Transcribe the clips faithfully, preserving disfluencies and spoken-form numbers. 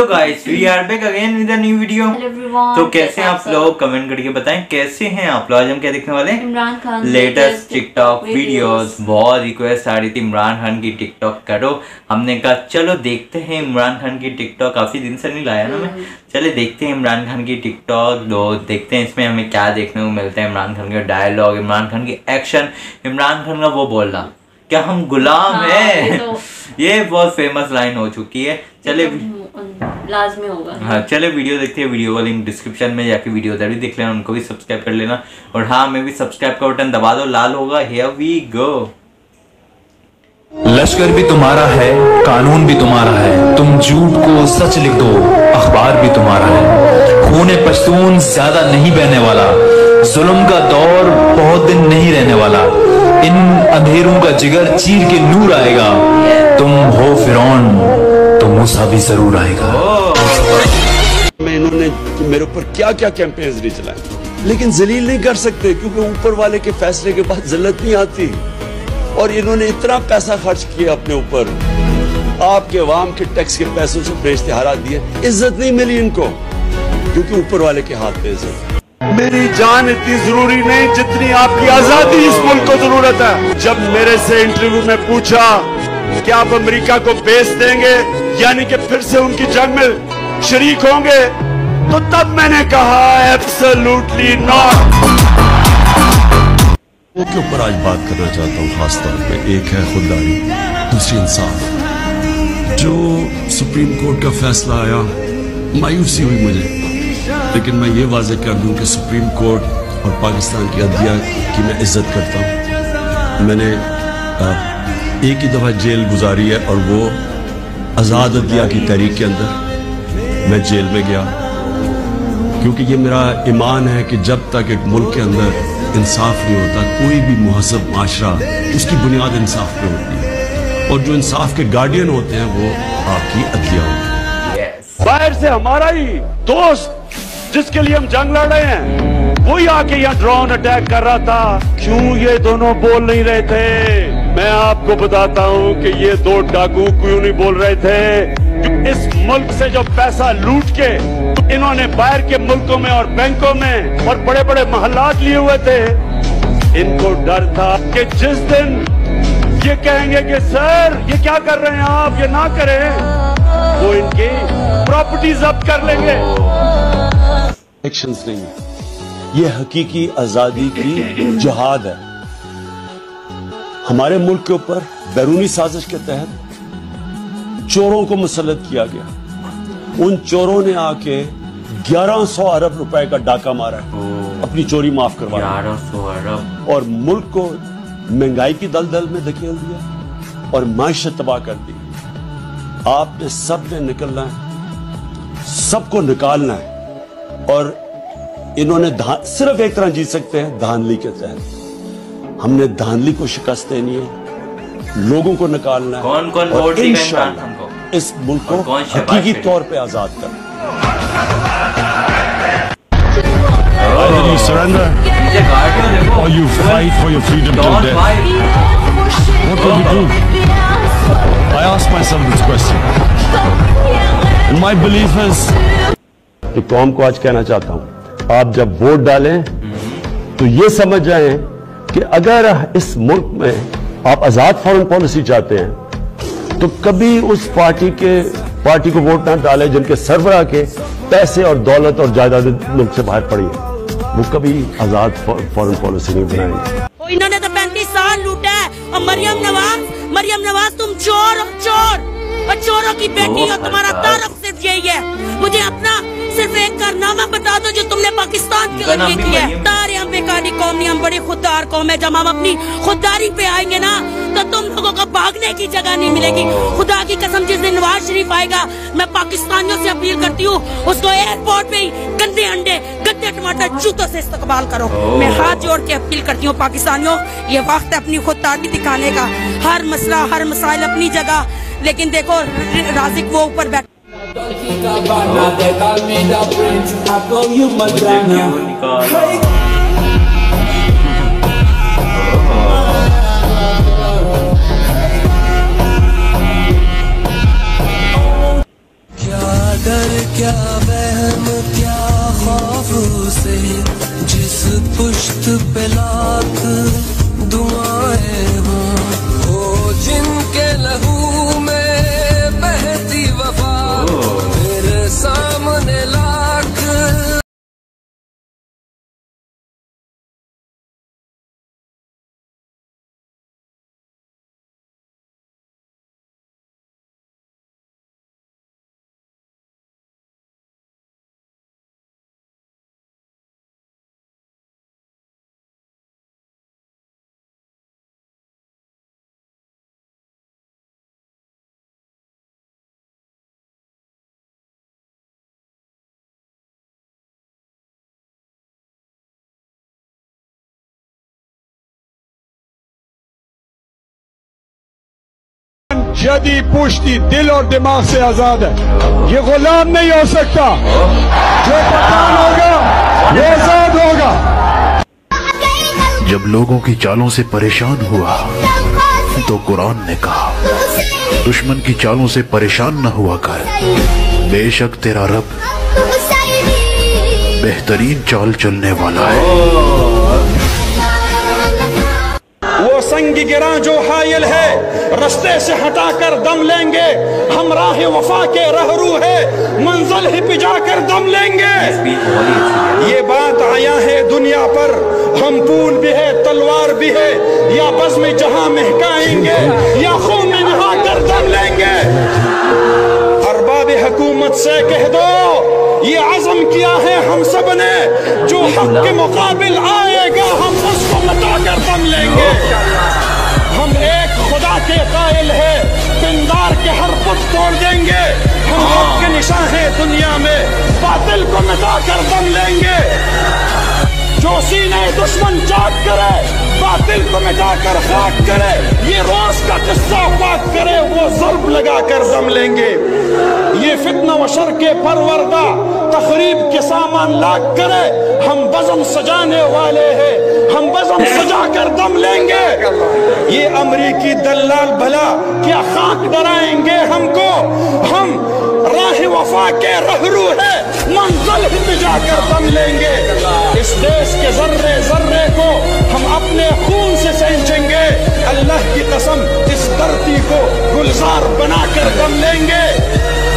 तो guys we are back again with a new video. तो कैसे आप लोग कमेंट करके बताएं कैसे हैं आप लोग। आज हम क्या देखने वाले हैं? Imran Khan latest TikTok videos. बहुत रिक्वेस्ट आ रही थी इमरान खान की टिकटॉक करो। हमने कहा चलो देखते हैं इमरान खान की टिकटॉक। काफी दिन से नहीं लाया ना मैं, चले देखते हैं इमरान खान की टिकटॉक दो, देखते हैं इसमें हमें क्या देखने को मिलता है। इमरान खान के डायलॉग, इमरान खान की एक्शन, इमरान खान का वो बोलना क्या हम गुलाम है, ये बहुत फेमस लाइन हो चुकी है। चले लाज़मी होगा। हाँ चले वीडियो देखते हैं। वीडियो का लिंक डिस्क्रिप्शन में जाके वीडियो उधर भी देख लेना, उनको भी सब्सक्राइब कर लेना। और हाँ मैं भी सब्सक्राइब का बटन दबा दो, लाल होगा। Here we go. लश्कर भी तुम्हारा है, कानून भी तुम्हारा है, तुम झूठ को सच लिख दो, अखबार भी तुम्हारा है। खून पश्तून ज्यादा नहीं बहने वाला, जुल्म का दौर बहुत दिन नहीं रहने वाला, इन अंधेरों का जिगर चीर के नूर आएगा, तुम हो फिरौन मूसा भी जरूर आएगा। मैं इन्होंने मेरे ऊपर क्या क्या कैंपेन्स नहीं चलाए, लेकिन जलील नहीं कर सकते क्योंकि ऊपर वाले के फैसले के बाद जिल्लत नहीं आती। और इन्होंने इतना पैसा खर्च किया अपने ऊपर, आपके अवाम के टैक्स के पैसों से अपने इश्तेहार दिए, इज्जत नहीं मिली इनको क्योंकि ऊपर वाले के हाथ में इज्जत। मेरी जान इतनी जरूरी नहीं जितनी आपकी आजादी इस मुल्क को जरूरत है। जब मेरे से इंटरव्यू में पूछा कि आप अमेरिका को बेच देंगे यानी कि फिर से उनकी जंग में शरीक होंगे, तो तब मैंने कहा एब्सोल्युटली नॉट। उसके ऊपर आज बात करना चाहता हूँ खास तौर पे। एक है खुददारी, दूसरी इंसाफ। जो सुप्रीम कोर्ट का फैसला आया मायूसी हुई मुझे, लेकिन मैं ये वाजह कर दूं कि सुप्रीम कोर्ट और पाकिस्तान की अदलिया की मैं इज्जत करता हूँ। मैंने आ, एक ही दफा जेल गुजारी है और वो आज़ाद अदलिया की तहरीक के अंदर मैं जेल में गया, क्योंकि ये मेरा ईमान है कि जब तक एक मुल्क के अंदर इंसाफ नहीं होता, कोई भी मुहसब माशरा उसकी बुनियाद इंसाफ पे होती है, और जो इंसाफ के गार्डियन होते हैं वो आपकी अदलिया होती है। बाहर से हमारा ही दोस्त जिसके लिए हम जंग लड़ रहे हैं वही आके यहाँ ड्रोन अटैक कर रहा था। क्यों ये दोनों बोल नहीं रहे थे? मैं आपको बताता हूं कि ये दो डाकू क्यों नहीं बोल रहे थे। इस मुल्क से जो पैसा लूट के इन्होंने बाहर के मुल्कों में और बैंकों में और बड़े बड़े महलात लिए हुए थे, इनको डर था कि जिस दिन ये कहेंगे कि सर ये क्या कर रहे हैं आप, ये ना करें, वो इनकी प्रॉपर्टी जब्त कर लेंगे। एक्शंस नहीं है, ये हकीकी आजादी की जहाद है। हमारे मुल्क के ऊपर बैरूनी साजिश के तहत चोरों को मुसल्लत किया गया। उन चोरों ने आके ग्यारह सौ अरब रुपए का डाका मारा है, अपनी चोरी माफ करवा ग्यारह सौ अरब, और मुल्क को महंगाई की दलदल में धकेल दिया और मायशत तबाह कर दी। आपने सब ने निकलना है, सबको निकालना है, और इन्होंने सिर्फ एक तरह जीत सकते हैं, धांधली के तहत। हमने धांधली को शिकस्त देनी है, लोगों को निकालना है, कौन कौन और इंशाअल्लाह इस मुल्क को हकीकी तौर पे आजाद करना। तो कौम को आज कहना चाहता हूँ, आप जब वोट डालें तो ये समझ जाएं कि अगर इस मुल्क में आप आजाद फॉरेन पॉलिसी चाहते हैं तो कभी उस पार्टी के पार्टी को वोट ना डालें जिनके सरबराह के पैसे और दौलत और जायदाद मुल्क से बाहर पड़ी है। वो कभी आजाद फॉरेन पॉलिसी नहीं बनाएंगे। इन्होंने तो पैंतीस साल लूटा है। और मरियम नवाज, मरियम नवाज तुम चोर हो, चोर और चोरों की बेटी हो। तुम्हारा तारफ सिर्फ यही है। मुझे अपना सिर्फ एक कारनामा बता दो जो तुमने पाकिस्तान के लिए किया है। तारे हम बेकारी कौम नहीं, हम बड़ी खुददार कौम है। जब हम अपनी खुददारी पे आएंगे ना तो तुम लोगों को भागने की जगह नहीं मिलेगी। खुदा की कसम जिस दिन नवाज शरीफ आएगा, मैं पाकिस्तानियों से अपील करती हूँ उसको एयरपोर्ट पे गंदे अंडे, गंदे टमाटर, जूतों से इस्तकबाल करो। मैं हाथ जोड़ के अपील करती हूँ पाकिस्तानियों, ये वक्त है अपनी खुददारी दिखाने का। हर मसला, हर मसाइल अपनी जगह, लेकिन देखो राज़िक वो ऊपर बैठ डर क्या वहम क्या खौफ उसे जिस पुश्त पे लाख दुआएं हों, वो जिनके लहू में बहती वफा मेरे सामने लाख। यदि पुश्ती दिल और दिमाग से आजाद है, ये गुलाम नहीं हो सकता। जो पठान होगा वो आजाद होगा। जब लोगों की चालों से परेशान हुआ तो कुरान ने कहा दुश्मन की चालों से परेशान न हुआ कर, बेशक तेरा रब बेहतरीन चाल चलने वाला है। वो संग गिरा जो हायल है रस्ते से हटाकर दम लेंगे, हम राह वफा के रहरू है मंजिल ही पिजाकर दम लेंगे। ये बात आया है दुनिया पर, हम फूल भी है तलवार भी है, या बस में जहां महकाएंगे या खून में नहाकर दम लेंगे। अरबाब हुकूमत से कह दो ये आजम किया है हम सब ने, जो हक के मुकाबिल आएगा हम उसको मिटाकर दम लेंगे। हम एक खुदा के कायल है, दिनदार के हर पुत तोड़ देंगे। हम हक के निशान है दुनिया में, बातिल को मिटाकर दम लेंगे। जो सीने दुश्मन जाग करे, बातिल को मिटाकर खाक करे, ये रोज का किस्सा बात करे, वो ज़र्ब लगाकर दम लेंगे। ये फितना व शर के परवरदा तकरीब के सामान लाग करे, हम बज़म सजाने वाले हैं, हम बज़म सजा कर दम लेंगे। ये अमरीकी दलाल भला क्या खाक डराएंगे हमको, हम राह वफा के रहरू है मंजिल ही पिजा कर दम लेंगे। इस देश के जर्रे जर्रे को हम अपने खून से सेंचेंगे, अल्लाह की कसम इस धरती को गुलजार बना कर दम लेंगे।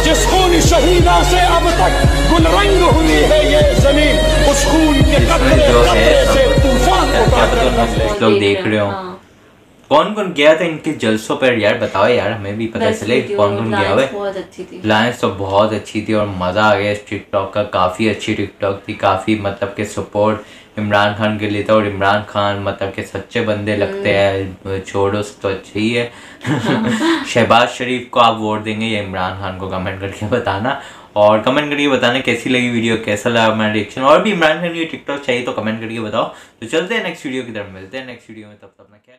जिस खून शहीदा से अब तक गुलरंग हुई है ये जमीन, उस खून के कतरे कतरे से तूफान उठा कर दम लेंगे। देख रहे हो कौन कौन गया था इनके जलसों पर यार, बताओ यार हमें भी पता चले कौन कौन गया हुआ। बहुत अच्छी थी लाइन्स तो बहुत अच्छी थी और मज़ा आ गया इस टिकटॉक का। काफ़ी अच्छी टिकटॉक थी, काफ़ी मतलब के सपोर्ट इमरान खान के लिए था। और इमरान खान मतलब के सच्चे बंदे लगते हैं, छोड़ो तो अच्छी ही है। शहबाज शरीफ को आप वोट देंगे या इमरान खान को, कमेंट करके बताना। और कमेंट करके बताना कैसी लगी वीडियो, कैसा लगा हमारा रिएक्शन। और भी इमरान खान की टिकटॉक चाहिए तो कमेंट करके बताओ। तो चलते हैं नेक्स्ट वीडियो की तरफ, मिलते हैं नेक्स्ट वीडियो में, तब तक अपना ख्याल।